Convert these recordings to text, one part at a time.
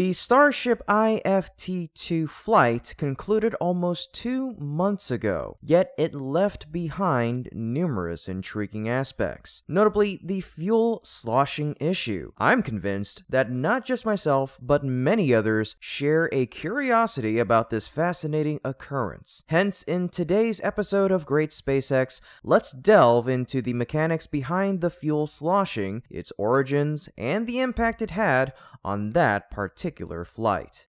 The Starship IFT-2 flight concluded almost 2 months ago, yet it left behind numerous intriguing aspects, notably the fuel sloshing issue. I'm convinced that not just myself, but many others share a curiosity about this fascinating occurrence. Hence, in today's episode of Great SpaceX, let's delve into the mechanics behind the fuel sloshing, its origins, and the impact it had on that particular flight.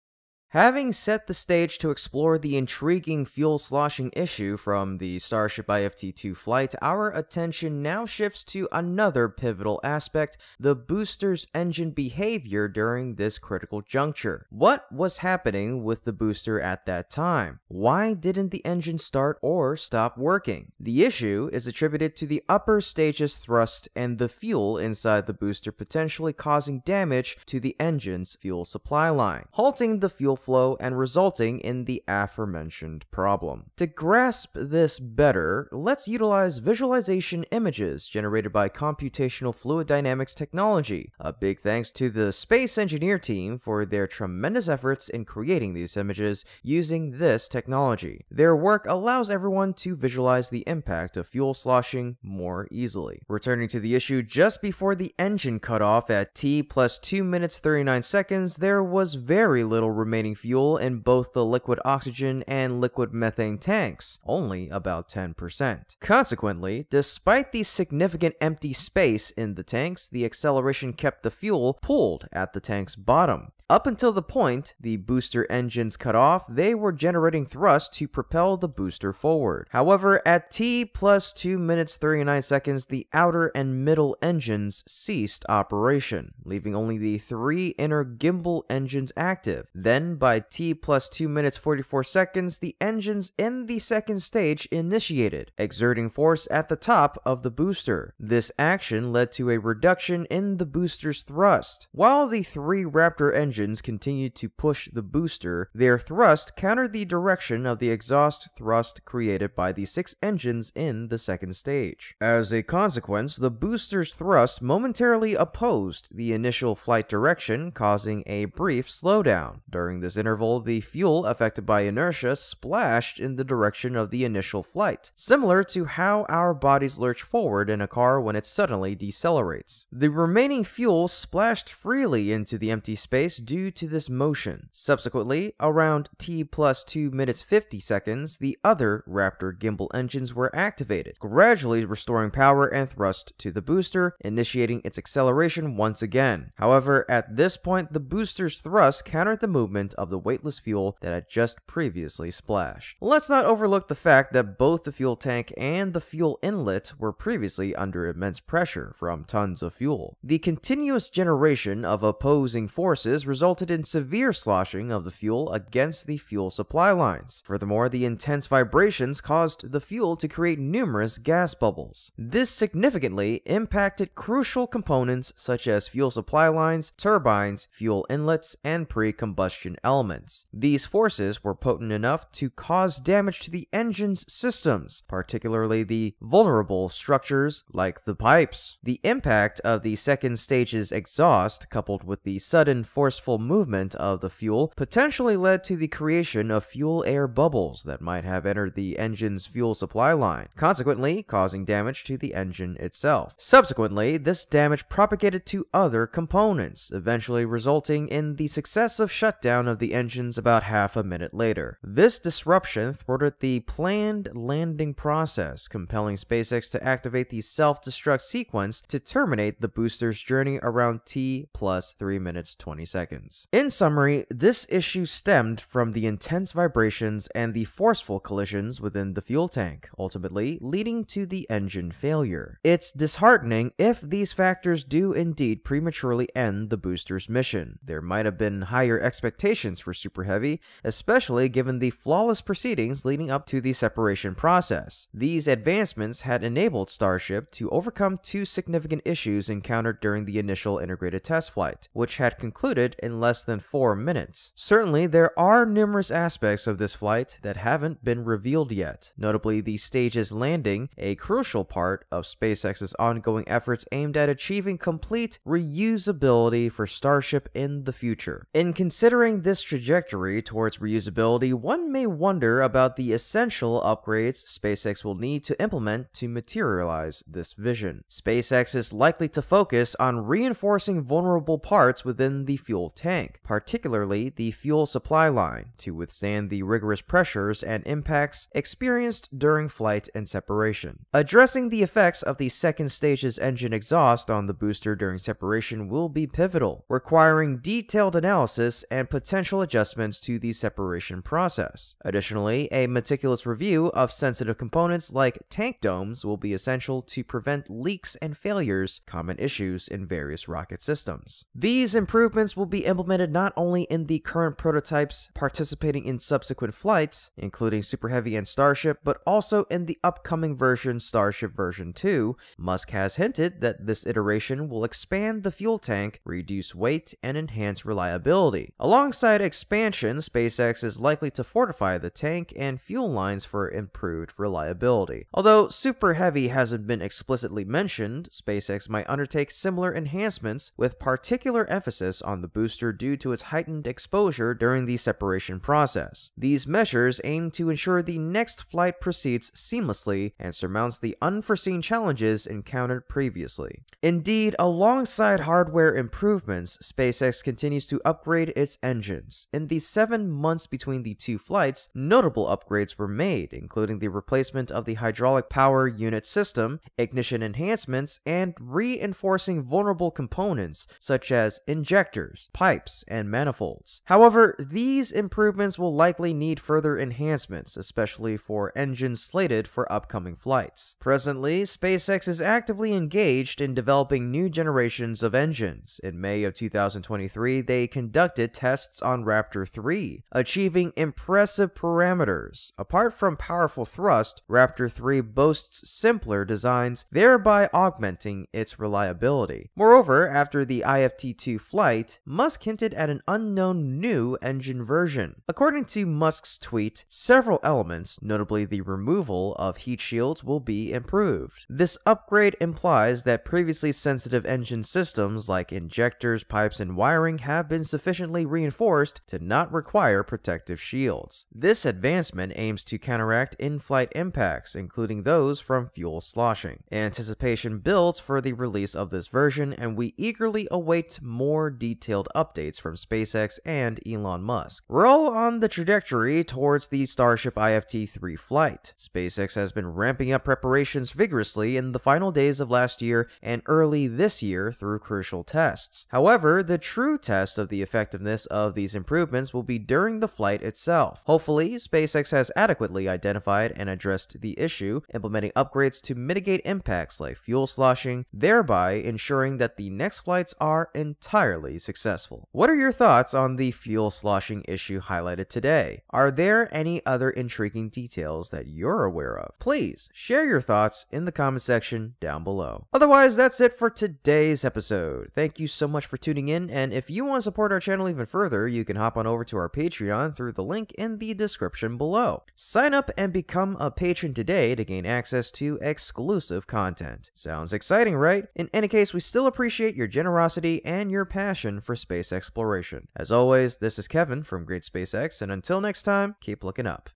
Having set the stage to explore the intriguing fuel sloshing issue from the Starship IFT-2 flight, our attention now shifts to another pivotal aspect, the booster's engine behavior during this critical juncture. What was happening with the booster at that time? Why didn't the engine start or stop working? The issue is attributed to the upper stage's thrust and the fuel inside the booster potentially causing damage to the engine's fuel supply line, halting the fuel flow and resulting in the aforementioned problem. To grasp this better, let's utilize visualization images generated by Computational Fluid Dynamics technology. A big thanks to the SpaceEngineer team for their tremendous efforts in creating these images using this technology. Their work allows everyone to visualize the impact of fuel sloshing more easily. Returning to the issue just before the engine cut off at T plus 2 minutes 39 seconds, there was very little remaining fuel in both the liquid oxygen and liquid methane tanks, only about 10%. Consequently, despite the significant empty space in the tanks, the acceleration kept the fuel pulled at the tank's bottom. Up until the point the booster engines cut off, they were generating thrust to propel the booster forward. However, at T plus 2 minutes 39 seconds, the outer and middle engines ceased operation, leaving only the three inner gimbal engines active. Then, by T plus 2 minutes 44 seconds, the engines in the second stage initiated, exerting force at the top of the booster. This action led to a reduction in the booster's thrust. While the three Raptor engines continued to push the booster, their thrust countered the direction of the exhaust thrust created by the six engines in the second stage. As a consequence, the booster's thrust momentarily opposed the initial flight direction, causing a brief slowdown. During this interval, the fuel affected by inertia splashed in the direction of the initial flight, similar to how our bodies lurch forward in a car when it suddenly decelerates. The remaining fuel splashed freely into the empty space due to this motion. Subsequently, around T plus 2 minutes 50 seconds, the other Raptor gimbal engines were activated, gradually restoring power and thrust to the booster, initiating its acceleration once again. However, at this point, the booster's thrust countered the movement of the weightless fuel that had just previously splashed. Let's not overlook the fact that both the fuel tank and the fuel inlet were previously under immense pressure from tons of fuel. The continuous generation of opposing forces resulted in severe sloshing of the fuel against the fuel supply lines. Furthermore, the intense vibrations caused the fuel to create numerous gas bubbles. This significantly impacted crucial components such as fuel supply lines, turbines, fuel inlets, and pre-combustion elements. These forces were potent enough to cause damage to the engine's systems, particularly the vulnerable structures like the pipes. The impact of the second stage's exhaust, coupled with the sudden forceful movement of the fuel, potentially led to the creation of fuel air bubbles that might have entered the engine's fuel supply line, consequently causing damage to the engine itself. Subsequently, this damage propagated to other components, eventually resulting in the successive shutdown of the engines about half a minute later. This disruption thwarted the planned landing process, compelling SpaceX to activate the self-destruct sequence to terminate the booster's journey around T plus 3 minutes 20 seconds. In summary, this issue stemmed from the intense vibrations and the forceful collisions within the fuel tank, ultimately leading to the engine failure. It's disheartening if these factors do indeed prematurely end the booster's mission. There might have been higher expectations predictions for Super Heavy, especially given the flawless proceedings leading up to the separation process. These advancements had enabled Starship to overcome two significant issues encountered during the initial integrated test flight, which had concluded in less than 4 minutes. Certainly, there are numerous aspects of this flight that haven't been revealed yet, notably the stage's landing, a crucial part of SpaceX's ongoing efforts aimed at achieving complete reusability for Starship in the future. In considering this trajectory towards reusability, one may wonder about the essential upgrades SpaceX will need to implement to materialize this vision. SpaceX is likely to focus on reinforcing vulnerable parts within the fuel tank, particularly the fuel supply line, to withstand the rigorous pressures and impacts experienced during flight and separation. Addressing the effects of the second stage's engine exhaust on the booster during separation will be pivotal, requiring detailed analysis and potential adjustments to the separation process. Additionally, a meticulous review of sensitive components like tank domes will be essential to prevent leaks and failures, common issues in various rocket systems. These improvements will be implemented not only in the current prototypes participating in subsequent flights, including Super Heavy and Starship, but also in the upcoming version Starship Version 2. Musk has hinted that this iteration will expand the fuel tank, reduce weight, and enhance reliability. Alongside expansion, SpaceX is likely to fortify the tank and fuel lines for improved reliability. Although Super Heavy hasn't been explicitly mentioned, SpaceX might undertake similar enhancements with particular emphasis on the booster due to its heightened exposure during the separation process. These measures aim to ensure the next flight proceeds seamlessly and surmounts the unforeseen challenges encountered previously. Indeed, alongside hardware improvements, SpaceX continues to upgrade its engines. In the 7 months between the two flights, notable upgrades were made, including the replacement of the hydraulic power unit system, ignition enhancements, and reinforcing vulnerable components such as injectors, pipes, and manifolds. However, these improvements will likely need further enhancements, especially for engines slated for upcoming flights. Presently, SpaceX is actively engaged in developing new generations of engines. In May of 2023, they conducted tests on Raptor 3, achieving impressive parameters. Apart from powerful thrust, Raptor 3 boasts simpler designs, thereby augmenting its reliability. Moreover, after the IFT-2 flight, Musk hinted at an unknown new engine version. According to Musk's tweet, several elements, notably the removal of heat shields, will be improved. This upgrade implies that previously sensitive engine systems like injectors, pipes, and wiring have been sufficiently reinforced to not require protective shields. This advancement aims to counteract in-flight impacts, including those from fuel sloshing. Anticipation builds for the release of this version, and we eagerly await more detailed updates from SpaceX and Elon Musk. We're all on the trajectory towards the Starship IFT-3 flight. SpaceX has been ramping up preparations vigorously in the final days of last year and early this year through crucial tests. However, the true test of the effectiveness of these improvements will be during the flight itself. Hopefully, SpaceX has adequately identified and addressed the issue, implementing upgrades to mitigate impacts like fuel sloshing, thereby ensuring that the next flights are entirely successful. What are your thoughts on the fuel sloshing issue highlighted today? Are there any other intriguing details that you're aware of? Please share your thoughts in the comment section down below. Otherwise, that's it for today's episode. Thank you so much for tuning in, and if you want to support our channel even further, you can hop on over to our Patreon through the link in the description below. Sign up and become a patron today to gain access to exclusive content. Sounds exciting, right? In any case, we still appreciate your generosity and your passion for space exploration. As always, this is Kevin from Great SpaceX, and until next time, keep looking up.